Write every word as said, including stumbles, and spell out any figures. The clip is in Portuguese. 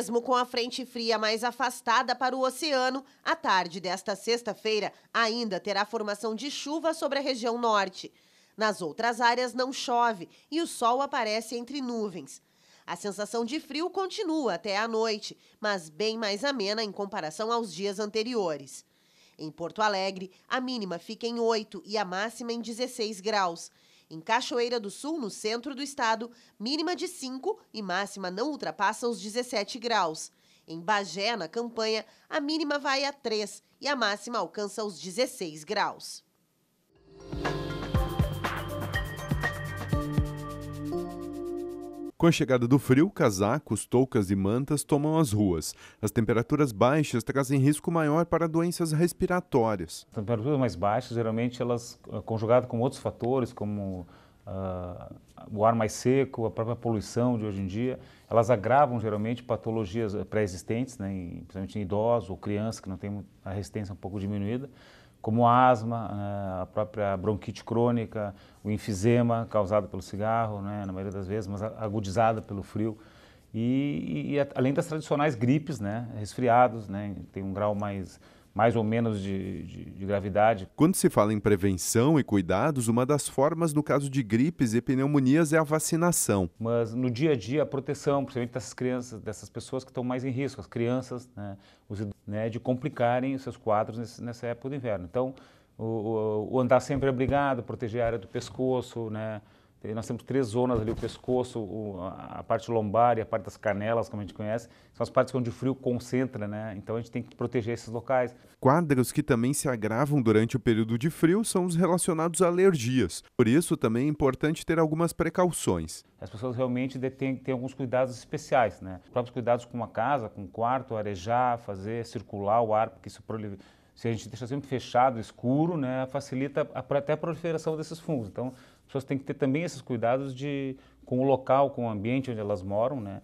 Mesmo com a frente fria mais afastada para o oceano, a tarde desta sexta-feira ainda terá formação de chuva sobre a região norte. Nas outras áreas não chove e o sol aparece entre nuvens. A sensação de frio continua até à noite, mas bem mais amena em comparação aos dias anteriores. Em Porto Alegre, a mínima fica em oito e a máxima em dezesseis graus. Em Cachoeira do Sul, no centro do estado, mínima de cinco e máxima não ultrapassa os dezessete graus. Em Bagé, na Campanha, a mínima vai a três e a máxima alcança os dezesseis graus. Com a chegada do frio, casacos, toucas e mantas tomam as ruas. As temperaturas baixas trazem risco maior para doenças respiratórias. As temperaturas mais baixas, geralmente, elas conjugadas com outros fatores, como uh, o ar mais seco, a própria poluição de hoje em dia, elas agravam, geralmente, patologias pré-existentes, né, em, principalmente em idosos ou crianças, que não tem a resistência um pouco diminuída, como a asma, a própria bronquite crônica, o enfisema causado pelo cigarro, né, na maioria das vezes, mas agudizada pelo frio. E, e além das tradicionais gripes, né, resfriados, né, tem um grau mais, mais ou menos de, de, de gravidade. Quando se fala em prevenção e cuidados, uma das formas no caso de gripes e pneumonias é a vacinação. Mas no dia a dia a proteção, principalmente dessas crianças, dessas pessoas que estão mais em risco, as crianças, né, os Né, de complicarem os seus quadros nesse, nessa época do inverno. Então, o, o andar sempre abrigado, proteger a área do pescoço, né? Nós temos três zonas ali, o pescoço, o, a parte lombar e a parte das canelas, como a gente conhece, são as partes onde o frio concentra, né? Então a gente tem que proteger esses locais. Quadros que também se agravam durante o período de frio são os relacionados a alergias. Por isso também é importante ter algumas precauções. As pessoas realmente têm que ter alguns cuidados especiais, né? Os próprios cuidados com a casa, com o quarto, arejar, fazer circular o ar, porque isso prolifera. Se a gente deixa sempre fechado, escuro, né, facilita até a proliferação desses fungos. Então, as pessoas têm que ter também esses cuidados de, com o local, com o ambiente onde elas moram, né?